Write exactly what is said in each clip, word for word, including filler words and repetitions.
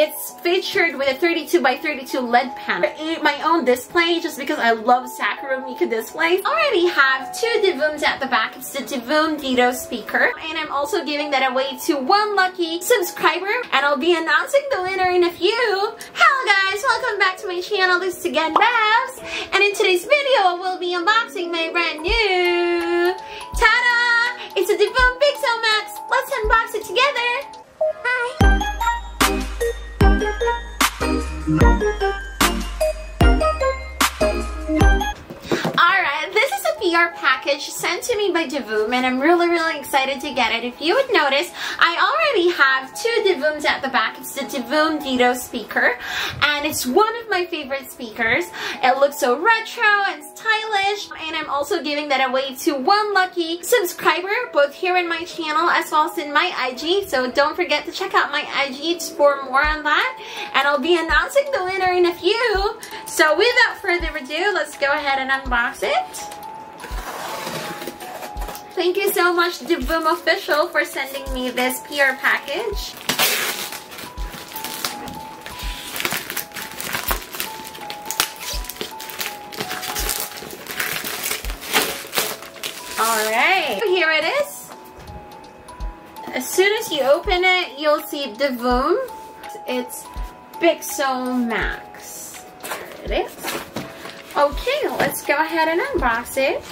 It's featured with a thirty-two by thirty-two L E D panel. I my own display just because I love Sakura Miku displays. Already have two Divooms at the back. It's the Divoom Ditto speaker. And I'm also giving that away to one lucky subscriber. And I'll be announcing the winner in a few. Hello guys, welcome back to my channel. This is again Mavs. And in today's video, we'll be unboxing my brand new Tada! It's a Divoom Pixoo Max. Let's unbox it together. Hi. Alright, this is a P R package sent to me by Divoom, and I'm really really excited to get it. If you would notice, I already have two Divooms at the back. It's the Divoom Ditto speaker, and it's one of my favorite speakers. It looks so retro and stylish, and I'm also giving that away to one lucky subscriber, both here in my channel as well as in my I G, so don't forget to check out my I G for more on that, and I'll be announcing the winner in a few. So without further ado, let's go ahead and unbox it. Thank you so much, Divoom Official, for sending me this P R package. Alright, here it is. As soon as you open it, you'll see Divoom. It's Pixoo Max. There it is. Okay, let's go ahead and unbox it.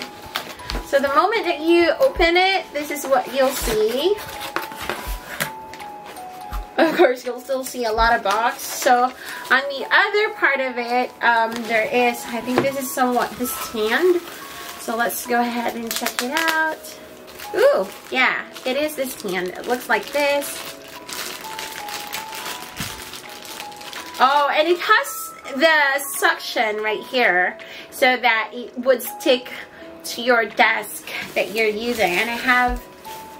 So the moment that you open it, this is what you'll see. Of course, you'll still see a lot of box. So on the other part of it, um, there is, I think this is somewhat the stand. So let's go ahead and check it out. Ooh, yeah, it is the stand. It looks like this. Oh, and it has the suction right here so that it would stick to your desk that you're using, and I have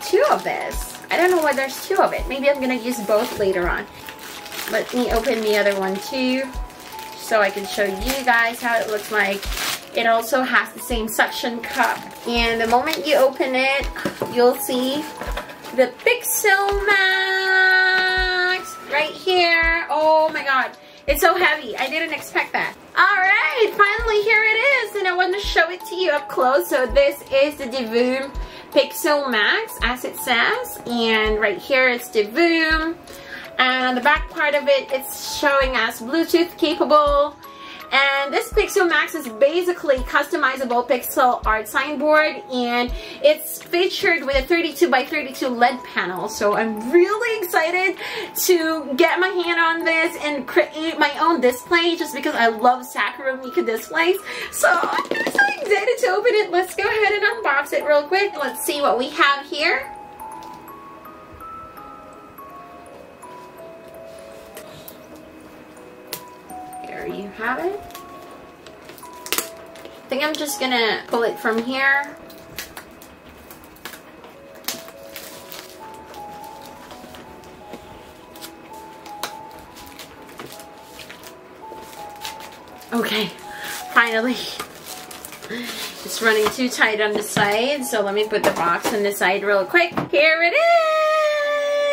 two of this. I don't know why there's two of it. Maybe I'm gonna use both later on. Let me open the other one too so I can show you guys how it looks like. It also has the same suction cup, and the moment you open it, you'll see the Pixoo Max right here. Oh my god, it's so heavy. I didn't expect that. Alright, finally here it is, and I want to show it to you up close. So this is the Divoom Pixoo Max, as it says, and right here it's Divoom, and on the back part of it, it's showing us Bluetooth capable. And this Pixoo Max is basically customizable pixel art signboard, and it's featured with a thirty-two by thirty-two L E D panel. So I'm really excited to get my hand on this and create my own display just because I love Sakura Miku displays. So I'm so excited to open it. Let's go ahead and unbox it real quick. Let's see what we have here. You have it. I think I'm just gonna pull it from here. Okay, finally. It's running too tight on the side, so let me put the box on the side real quick. Here it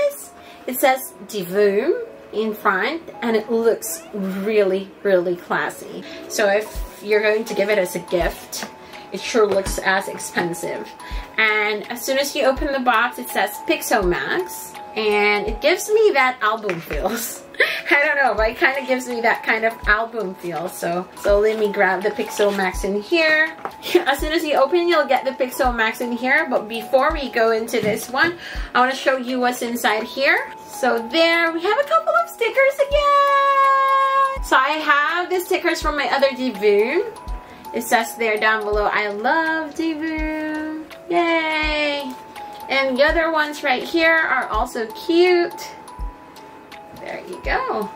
is! It says Divoom in front, and it looks really really classy. So if you're going to give it as a gift, it sure looks as expensive. And as soon as you open the box, it says Pixoo Max, and it gives me that album feels. I don't know, but it kind of gives me that kind of album feel. So so let me grab the Pixoo Max in here. As soon as you open, you'll get the Pixoo Max in here, but before we go into this one, I want to show you what's inside here. So there, we have a couple of stickers again! So I have the stickers from my other Divoom. It says there down below, I love Divoom! Yay! And the other ones right here are also cute. There you go.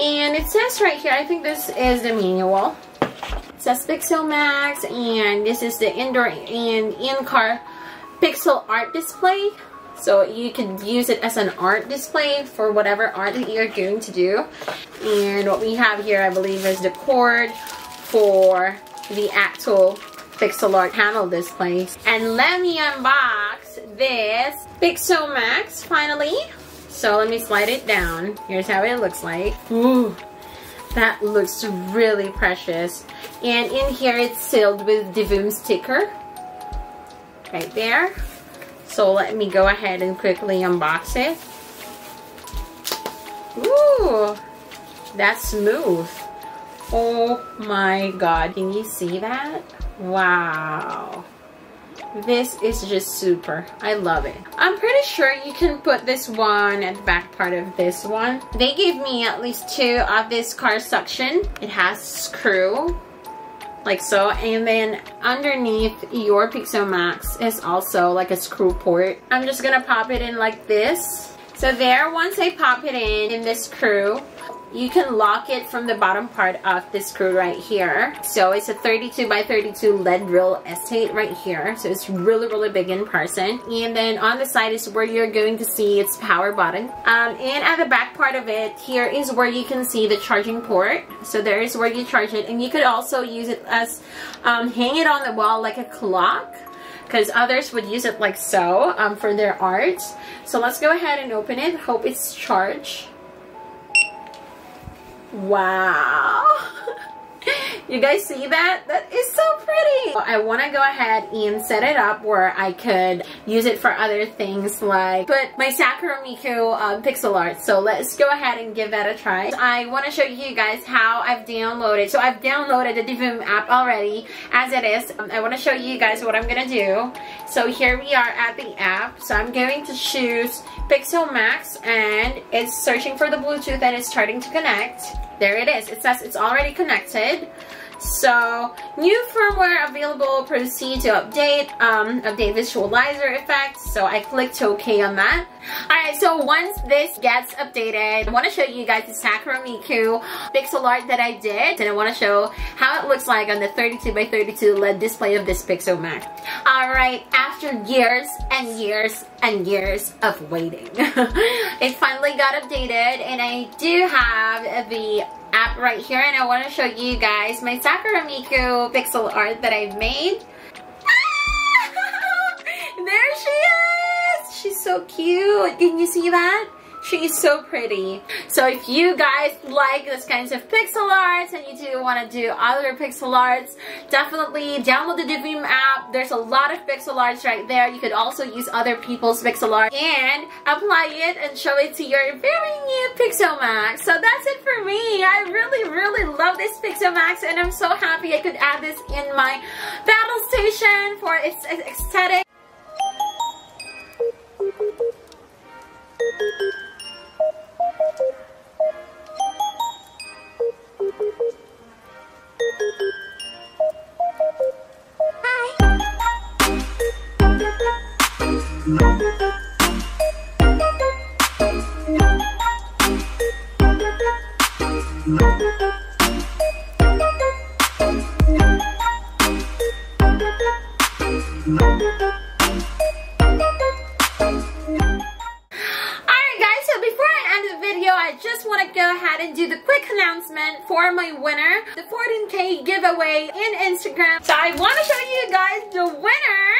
And it says right here, I think this is the manual. It says Pixoo Max, and this is the indoor and in-car pixel art display. So you can use it as an art display for whatever art that you're going to do. And what we have here, I believe, is the cord for the actual pixel art panel display. And let me unbox this Pixoo Max finally. So let me slide it down. Here's how it looks like. Ooh, that looks really precious. And in here it's sealed with Divoom sticker. Right there. So let me go ahead and quickly unbox it. Ooh, that's smooth. Oh my god, can you see that? Wow. This is just super. I love it. I'm pretty sure you can put this one at the back part of this one. They gave me at least two of this card section. It has screw, like so. And then underneath your Pixoo Max is also like a screw port. I'm just gonna pop it in like this. So there, once I pop it in, in this screw, you can lock it from the bottom part of the screw right here. So it's a thirty-two by thirty-two lead drill S eight right here. So it's really, really big in person. And then on the side is where you're going to see its power button. Um, and at the back part of it, here is where you can see the charging port. So there is where you charge it. And you could also use it as, um, hang it on the wall like a clock, because others would use it like so um, for their art. So let's go ahead and open it. Hope it's charged. Wow. You guys see that? That is so pretty. I want to go ahead and set it up where I could use it for other things, like put my Sakura Miku um, pixel art. So let's go ahead and give that a try. I want to show you guys how I've downloaded. So I've downloaded the Divoom app already as it is. Um, I want to show you guys what I'm going to do. So here we are at the app. So I'm going to choose Pixoo Max, and it's searching for the Bluetooth and it's starting to connect. There it is. It says it's already connected. So, new firmware available, proceed to update, um, update visualizer effects. So I clicked OK on that. Alright, so once this gets updated, I want to show you guys the Sakura Miku pixel art that I did. And I want to show how it looks like on the thirty-two by thirty-two L E D display of this Pixoo Max. Alright, after years and years and years of waiting, it finally got updated, and I do have the app right here, and I want to show you guys my Sakura Miku pixel art that I've made. Ah! There she is! She's so cute. Can you see that? She is so pretty. So if you guys like those kinds of pixel arts and you do want to do other pixel arts, definitely download the Divoom app. There's a lot of pixel arts right there. You could also use other people's pixel art and apply it and show it to your very new Pixoo Max. So that's it for me. I really, really love this Pixoo Max, and I'm so happy I could add this in my battle station for its aesthetic. Announcement for my winner, the fourteen K giveaway in Instagram. So I want to show you guys the winner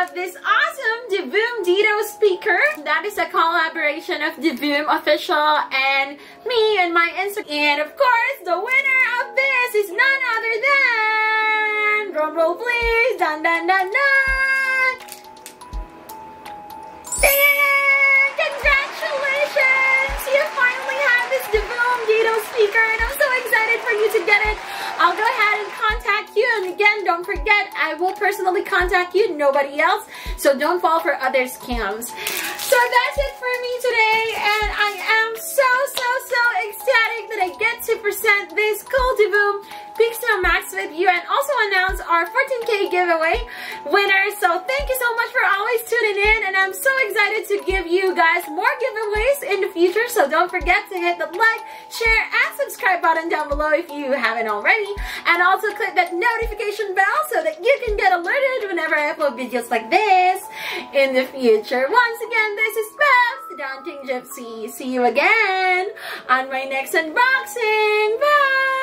of this awesome Divoom Dito speaker. That is a collaboration of Divoom Official and me and my Instagram. And of course, the winner of this is none other than, drum roll please, dun dun dun dun. And congratulations, you finally have this Divoom Dito speaker, and I'm so excited for you to get it. I'll go ahead and contact you, and again, don't forget, I will personally contact you, nobody else, so don't fall for other scams. So that's it for me today, and I am so, so, so ecstatic that I get to present this cool Divoom Pixoo Max with you, and also announce our fourteen K giveaway winner. So thank you so much for always tuning in, and I'm so excited to give you guys more giveaways in the future. So don't forget to hit the like, share, and subscribe button down below if you haven't already, and also click that notification bell so that you can get alerted whenever I upload videos like this in the future. Once again, this is Mavs, the Daunting Gypsy. See you again on my next unboxing. Bye!